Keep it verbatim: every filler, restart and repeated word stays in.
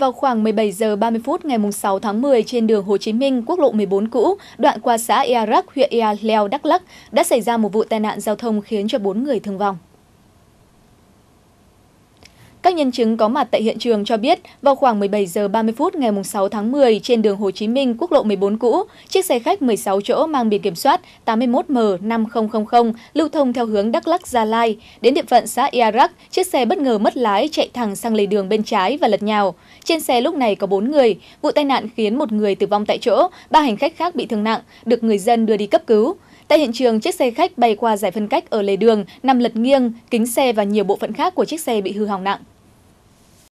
Vào khoảng mười bảy giờ ba mươi phút ngày sáu tháng mười trên đường Hồ Chí Minh, quốc lộ mười bốn cũ, đoạn qua xã Ea Rắc, huyện Ea H'leo, Đắk Lắk đã xảy ra một vụ tai nạn giao thông khiến cho bốn người thương vong. Các nhân chứng có mặt tại hiện trường cho biết, vào khoảng mười bảy giờ ba mươi phút ngày sáu tháng mười trên đường Hồ Chí Minh, quốc lộ mười bốn cũ, chiếc xe khách mười sáu chỗ mang biển kiểm soát tám mốt M năm không không không lưu thông theo hướng Đắk Lắk - Gia Lai, đến địa phận xã Ea Rắc, chiếc xe bất ngờ mất lái chạy thẳng sang lề đường bên trái và lật nhào. Trên xe lúc này có bốn người, vụ tai nạn khiến một người tử vong tại chỗ, ba hành khách khác bị thương nặng, được người dân đưa đi cấp cứu. Tại hiện trường, chiếc xe khách bay qua giải phân cách ở lề đường, nằm lật nghiêng, kính xe và nhiều bộ phận khác của chiếc xe bị hư hỏng nặng.